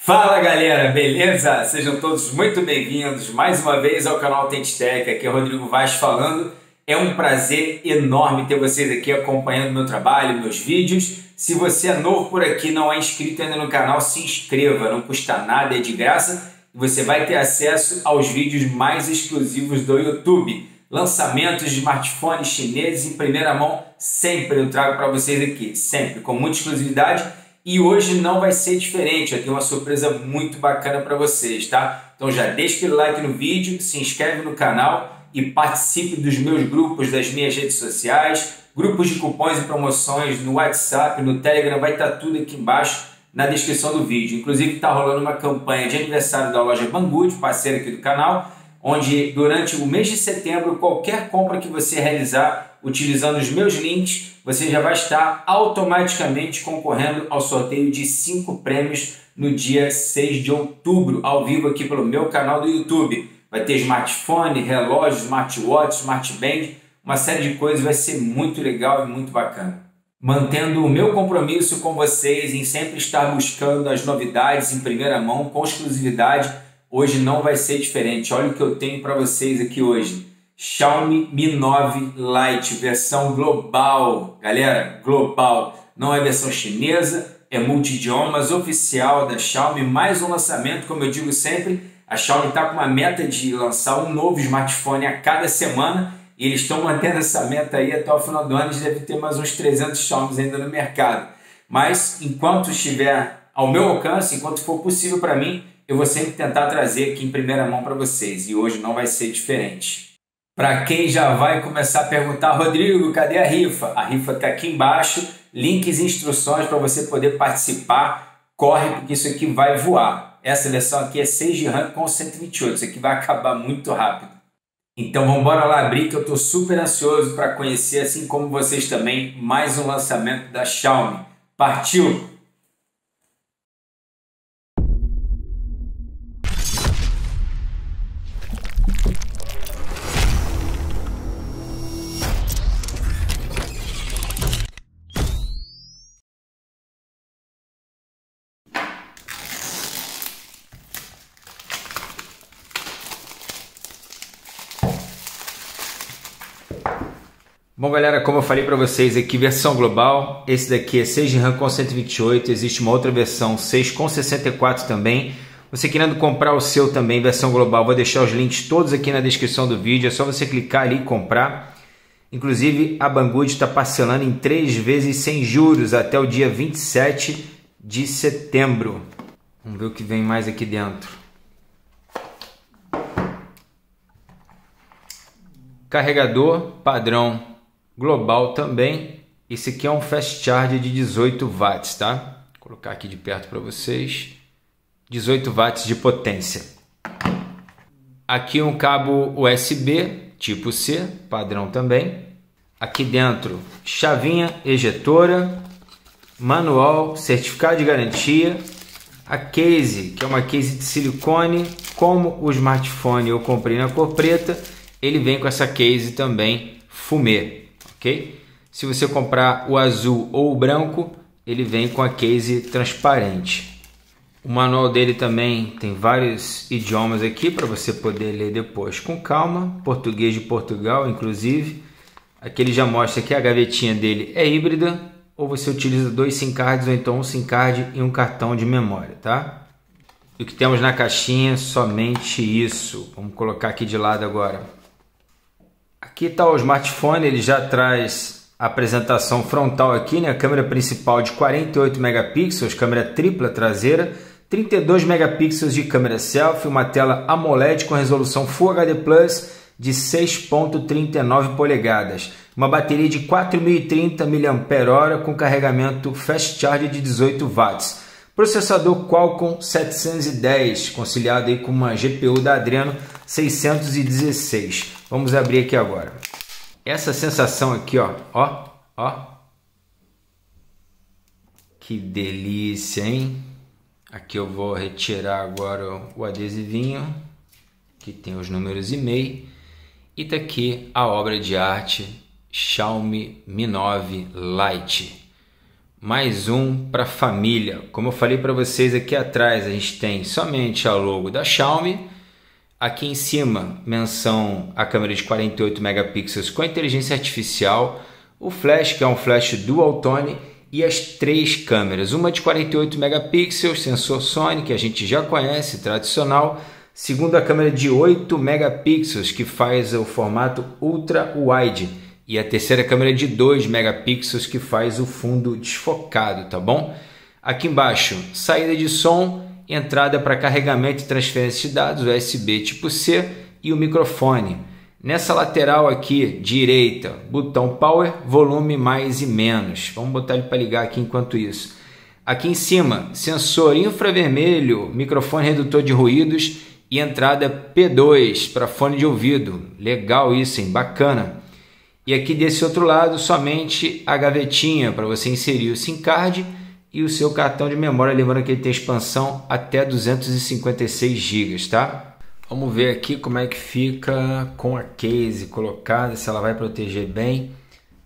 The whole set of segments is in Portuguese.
Fala galera, beleza? Sejam todos muito bem-vindos mais uma vez ao canal AuthentiTech. Aqui é o Rodrigo Vaz falando. É um prazer enorme ter vocês aqui acompanhando meu trabalho, meus vídeos. Se você é novo por aqui, não é inscrito ainda no canal, se inscreva, não custa nada, é de graça. Você vai ter acesso aos vídeos mais exclusivos do YouTube. Lançamentos de smartphones chineses em primeira mão, sempre eu trago para vocês aqui, sempre, com muita exclusividade. E hoje não vai ser diferente, eu tenho uma surpresa muito bacana para vocês, tá? Então já deixa aquele like no vídeo, se inscreve no canal e participe dos meus grupos, das minhas redes sociais, grupos de cupons e promoções no WhatsApp, no Telegram, vai estar tudo aqui embaixo na descrição do vídeo. Inclusive está rolando uma campanha de aniversário da loja Banggood, parceira aqui do canal, onde durante o mês de setembro, qualquer compra que você realizar utilizando os meus links, você já vai estar automaticamente concorrendo ao sorteio de 5 prêmios no dia 6 de outubro, ao vivo aqui pelo meu canal do YouTube. Vai ter smartphone, relógio, smartwatch, smartband, uma série de coisas, vai ser muito legal e muito bacana. Mantendo o meu compromisso com vocês em sempre estar buscando as novidades em primeira mão, com exclusividade, hoje não vai ser diferente. Olha o que eu tenho para vocês aqui hoje. Xiaomi Mi 9 Lite, versão global. Galera, global. Não é versão chinesa, é multi-idiomas, oficial da Xiaomi. Mais um lançamento, como eu digo sempre, a Xiaomi está com uma meta de lançar um novo smartphone a cada semana e eles estão mantendo essa meta aí até o final do ano. Eles devem ter mais uns 300 Xiaomi ainda no mercado. Mas enquanto estiver ao meu alcance, enquanto for possível para mim, eu vou sempre tentar trazer aqui em primeira mão para vocês e hoje não vai ser diferente. Para quem já vai começar a perguntar, Rodrigo, cadê a rifa? A rifa está aqui embaixo, links e instruções para você poder participar. Corre, porque isso aqui vai voar. Essa versão aqui é 6 de RAM com 128, isso aqui vai acabar muito rápido. Então vamos embora lá abrir, que eu estou super ansioso para conhecer, assim como vocês também, mais um lançamento da Xiaomi. Partiu! Bom galera, como eu falei para vocês aqui, versão global, esse daqui é 6 de RAM com 128, existe uma outra versão 6 com 64 também. Você querendo comprar o seu também, versão global, vou deixar os links todos aqui na descrição do vídeo, é só você clicar ali e comprar. Inclusive a Banggood está parcelando em 3 vezes sem juros até o dia 27 de setembro. Vamos ver o que vem mais aqui dentro. Carregador padrão global também. Esse aqui é um fast charge de 18 watts, tá? Vou colocar aqui de perto para vocês. 18 watts de potência. Aqui um cabo USB tipo C, padrão também. Aqui dentro, chavinha, ejetora, manual, certificado de garantia, a case, que é uma case de silicone. Como o smartphone eu comprei na cor preta, ele vem com essa case também fumê. Okay? Se você comprar o azul ou o branco, ele vem com a case transparente. O manual dele também tem vários idiomas aqui para você poder ler depois com calma. Português de Portugal, inclusive. Aqui ele já mostra que a gavetinha dele é híbrida, ou você utiliza 2 SIM cards, ou então um SIM card e um cartão de memória, tá? E o que temos na caixinha, somente isso. Vamos colocar aqui de lado agora. Aqui está o smartphone, ele já traz a apresentação frontal aqui, né? A câmera principal de 48 megapixels, câmera tripla traseira, 32 megapixels de câmera selfie, uma tela AMOLED com resolução Full HD Plus de 6.39 polegadas, uma bateria de 4.030 mAh com carregamento Fast Charge de 18 watts, processador Qualcomm 710, conciliado aí com uma GPU da Adreno 616. Vamos abrir aqui agora. Essa sensação aqui, ó, que delícia, hein? Aqui eu vou retirar agora o adesivinho, que tem os números e-mail, e tá aqui a obra de arte Xiaomi Mi 9 Lite. Mais um para a família. Como eu falei para vocês, aqui atrás a gente tem somente a logo da Xiaomi. Aqui em cima, menção à câmera de 48 megapixels com inteligência artificial, o flash, que é um flash dual tone, e as três câmeras, uma de 48 megapixels, sensor Sony, que a gente já conhece, tradicional, segunda câmera de 8 megapixels, que faz o formato ultra wide, e a terceira câmera de 2 megapixels, que faz o fundo desfocado, tá bom? Aqui embaixo, saída de som, entrada para carregamento e transferência de dados, USB tipo C e o microfone. Nessa lateral aqui, direita, botão power, volume mais e menos. Vamos botar ele para ligar aqui enquanto isso. Aqui em cima, sensor infravermelho, microfone redutor de ruídos e entrada P2 para fone de ouvido. Legal isso, hein? Bacana. E aqui desse outro lado, somente a gavetinha para você inserir o SIM card e o seu cartão de memória. Lembrando que ele tem expansão até 256 GB, tá? Vamos ver aqui como é que fica com a case colocada, se ela vai proteger bem.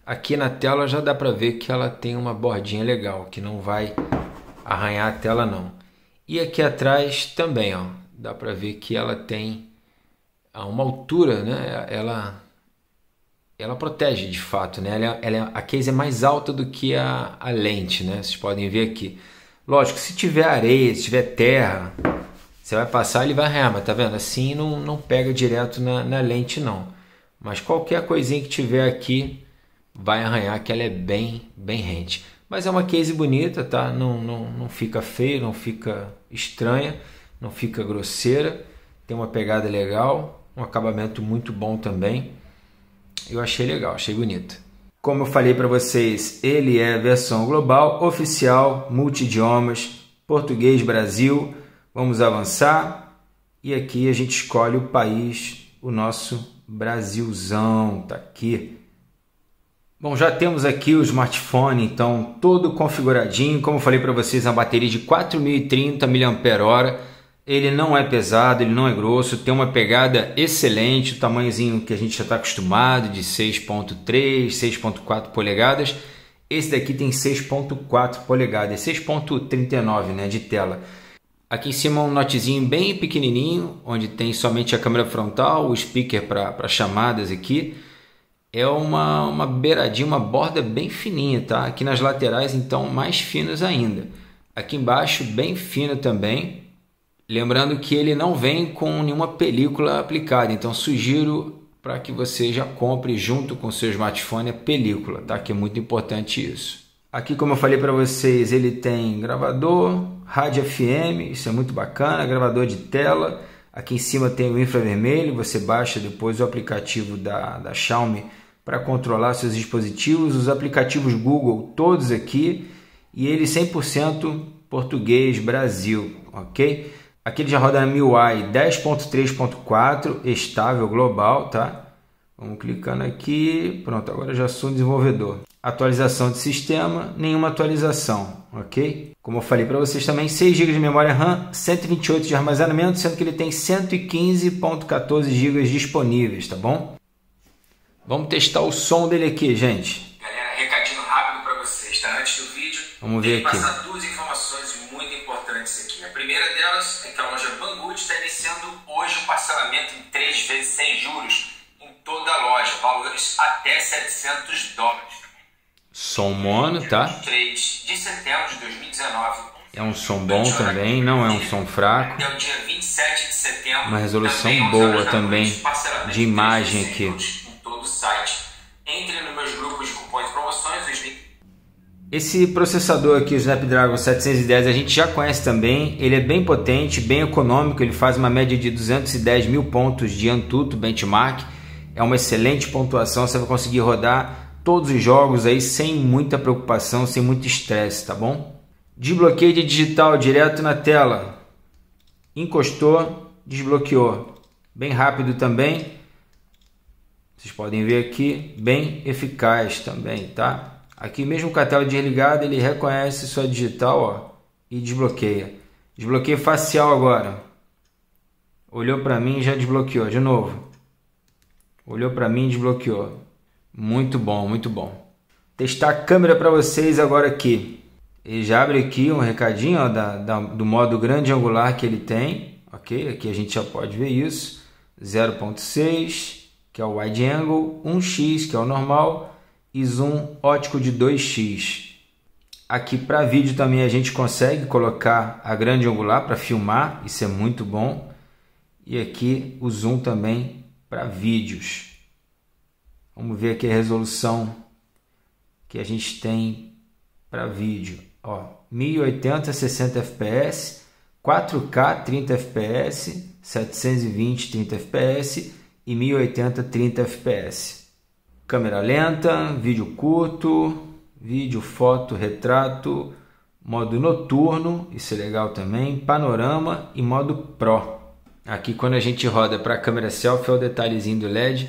Aqui na tela já dá para ver que ela tem uma bordinha legal, que não vai arranhar a tela não. E aqui atrás também, ó, dá para ver que ela tem uma altura, né? Ela protege de fato, né? A case é mais alta do que a lente, né? Vocês podem ver aqui. Lógico, se tiver areia, se tiver terra, você vai passar, ele vai arranhar, mas tá vendo? Assim não pega direto na lente não. Mas qualquer coisinha que tiver aqui vai arranhar, que ela é bem rente. Mas é uma case bonita, tá? Não fica feia, não fica estranha, não fica grosseira. Tem uma pegada legal, um acabamento muito bom também. Eu achei legal, achei bonito. Como eu falei para vocês, ele é versão global, oficial, multi-idiomas, português Brasil. Vamos avançar e aqui a gente escolhe o país, o nosso Brasilzão, tá aqui. Bom, já temos aqui o smartphone, então, todo configuradinho. Como eu falei para vocês, uma bateria de 4030 mAh. Ele não é pesado, ele não é grosso, tem uma pegada excelente, o tamanhozinho que a gente já está acostumado, de 6.3, 6.4 polegadas. Esse daqui tem 6.4 polegadas, 6.39, né, de tela. Aqui em cima um notezinho bem pequenininho, onde tem somente a câmera frontal, o speaker para chamadas aqui. É uma beiradinha, uma borda bem fininha, tá? Aqui nas laterais, então, mais finas ainda. Aqui embaixo, bem fino também. Lembrando que ele não vem com nenhuma película aplicada, então sugiro para que você já compre junto com o seu smartphone a película, tá? Que é muito importante isso. Aqui, como eu falei para vocês, ele tem gravador, rádio FM, isso é muito bacana, gravador de tela. Aqui em cima tem o infravermelho, você baixa depois o aplicativo da Xiaomi para controlar seus dispositivos. Os aplicativos Google, todos aqui, e ele 100% português Brasil, ok? Aqui ele já roda na MIUI 10.3.4, estável global, tá? Vamos clicando aqui, pronto, agora já sou um desenvolvedor. Atualização de sistema, nenhuma atualização, ok? Como eu falei para vocês também, 6 GB de memória RAM, 128 de armazenamento, sendo que ele tem 115.14 GB disponíveis, tá bom? Vamos testar o som dele aqui, gente. Galera, recadinho rápido para vocês, tá? Antes do vídeo, vamos ver aqui. Passar duas informações muito importantes aqui. A primeira delas é que a loja Banggood está iniciando hoje o parcelamento em 3 vezes sem juros em toda a loja, valores até $700. Som mono, tá? 23 de setembro de 2019. É um som bom também, não é um som fraco. Até o dia 27 de setembro. Uma resolução boa também de imagem aqui. Em todo o site. Entre nos meus grupos de cupons e promoções. Esse processador aqui, o Snapdragon 710, a gente já conhece também. Ele é bem potente, bem econômico. Ele faz uma média de 210 mil pontos de AnTuTu Benchmark. É uma excelente pontuação. Você vai conseguir rodar todos os jogos aí sem muita preocupação, sem muito estresse, tá bom? Desbloqueio de digital direto na tela. Encostou, desbloqueou. Bem rápido também. Vocês podem ver aqui, bem eficaz também, tá? Aqui mesmo com a tela desligada, ele reconhece sua digital, ó, e desbloqueia. Desbloqueio facial agora. Olhou para mim e já desbloqueou, de novo. Olhou para mim e desbloqueou. Muito bom, muito bom. Testar a câmera para vocês agora aqui. E já abre aqui um recadinho, ó, do modo grande angular que ele tem, ok? Aqui a gente já pode ver isso, 0.6, que é o wide angle, 1x, que é o normal, e zoom óptico de 2x. Aqui para vídeo também a gente consegue colocar a grande angular para filmar, isso é muito bom. E aqui o zoom também para vídeos. Vamos ver aqui a resolução que a gente tem para vídeo. Ó, 1080, 60 fps, 4K, 30 fps, 720, 30 fps e 1080, 30 fps. Câmera lenta, vídeo curto, vídeo, foto, retrato, modo noturno, isso é legal também, panorama e modo Pro. Aqui quando a gente roda para a câmera selfie, é o detalhezinho do LED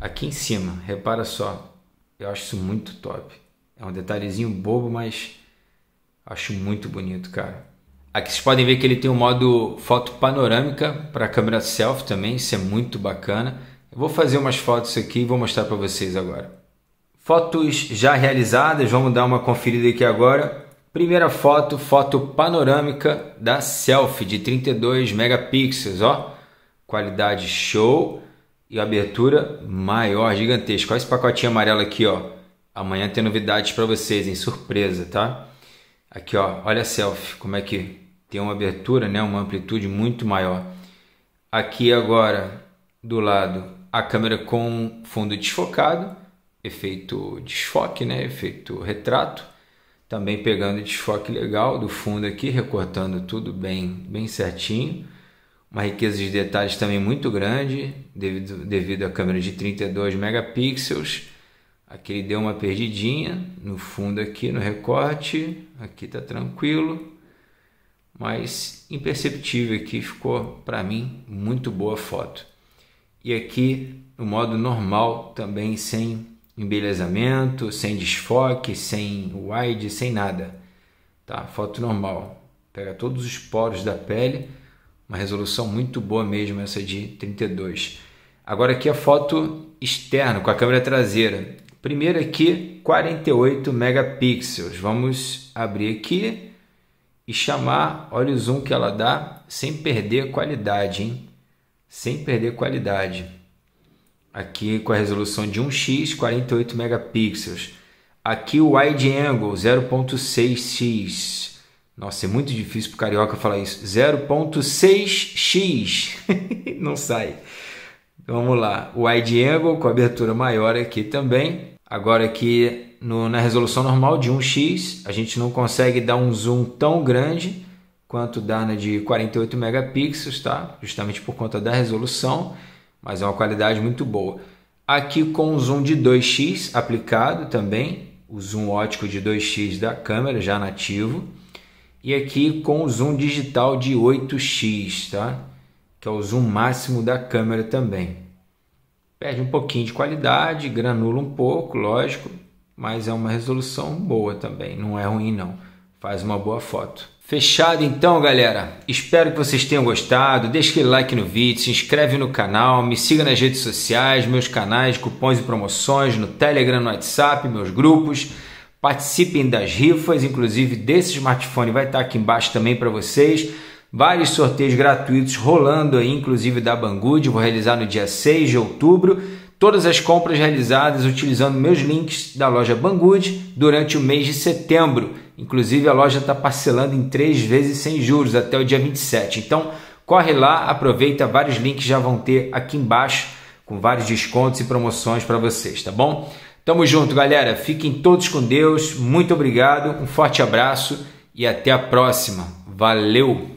aqui em cima, repara só, eu acho isso muito top. É um detalhezinho bobo, mas acho muito bonito, cara. Aqui vocês podem ver que ele tem um modo foto panorâmica para a câmera selfie também, isso é muito bacana. Eu vou fazer umas fotos aqui e vou mostrar para vocês agora. Fotos já realizadas, vamos dar uma conferida aqui agora. Primeira foto, foto panorâmica da selfie de 32 megapixels, ó. Qualidade show e abertura maior, gigantesca. Olha esse pacotinho amarelo aqui, ó. Amanhã tem novidades para vocês, em surpresa, tá? Aqui, ó, olha a selfie, como é que tem uma abertura, né? Uma amplitude muito maior. Aqui agora, do lado, a câmera com fundo desfocado, efeito desfoque, né? Efeito retrato. Também pegando desfoque legal do fundo aqui, recortando tudo bem certinho. Uma riqueza de detalhes também muito grande, devido à câmera de 32 megapixels. Aqui ele deu uma perdidinha no fundo aqui, no recorte. Aqui tá tranquilo, mas imperceptível aqui. Ficou, para mim, muito boa a foto. E aqui no modo normal também, sem embelezamento, sem desfoque, sem wide, sem nada, tá? Foto normal, pega todos os poros da pele, uma resolução muito boa mesmo essa de 32. Agora aqui a foto externa com a câmera traseira, primeiro aqui 48 megapixels, vamos abrir aqui e chamar, olha o zoom que ela dá, sem perder a qualidade, hein? Sem perder a qualidade. Aqui com a resolução de 1x, 48 megapixels. Aqui o wide angle, 0.6x. Nossa, é muito difícil para o carioca falar isso. 0.6x. Não sai. Vamos lá. Wide angle com abertura maior aqui também. Agora aqui na resolução normal de 1x, a gente não consegue dar um zoom tão grande quanto dá na de 48 megapixels, tá? Justamente por conta da resolução. Mas é uma qualidade muito boa. Aqui com o zoom de 2x aplicado também. O zoom óptico de 2x da câmera já nativo. E aqui com o zoom digital de 8x, tá? Que é o zoom máximo da câmera também. Perde um pouquinho de qualidade, granula um pouco, lógico. Mas é uma resolução boa também. Não é ruim não. Faz uma boa foto. Fechado então, galera. Espero que vocês tenham gostado. Deixa aquele like no vídeo, se inscreve no canal, me siga nas redes sociais, meus canais, cupons e promoções, no Telegram, no WhatsApp, meus grupos. Participem das rifas, inclusive desse smartphone vai estar aqui embaixo também para vocês. Vários sorteios gratuitos rolando aí, inclusive da Banggood. Vou realizar no dia 6 de outubro. Todas as compras realizadas utilizando meus links da loja Banggood durante o mês de setembro. Inclusive a loja está parcelando em 3 vezes sem juros até o dia 27. Então corre lá, aproveita, vários links já vão ter aqui embaixo com vários descontos e promoções para vocês, tá bom? Tamo junto, galera. Fiquem todos com Deus. Muito obrigado, um forte abraço e até a próxima. Valeu!